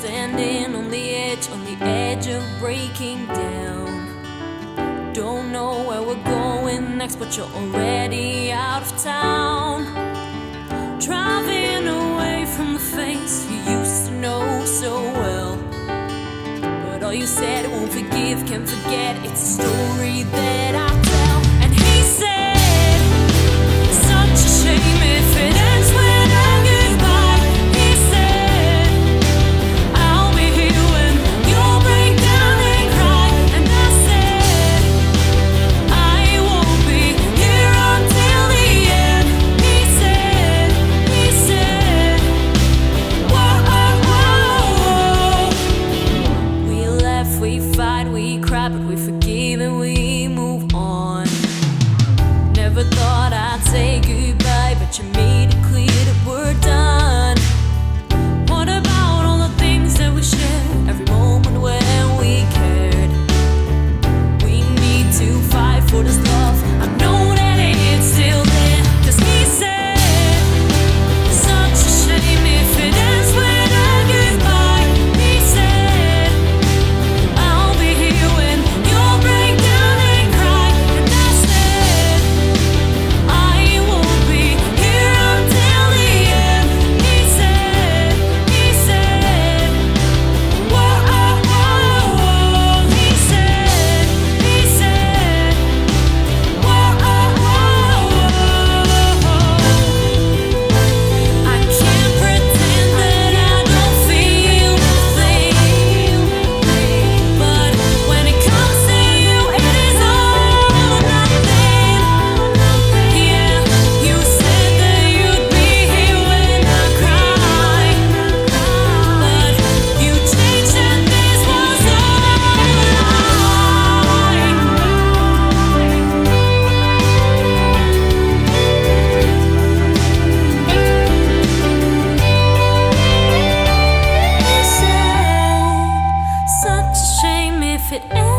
standing on the edge of breaking down. Don't know where we're going next, but you're already out of town. Driving away from the face you used to know so well, but all you said won't forgive, can't forget. It's a story that I tell. And he said, such a shame if it ends when I it